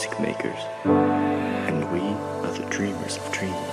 music makers, and we are the dreamers of dreams.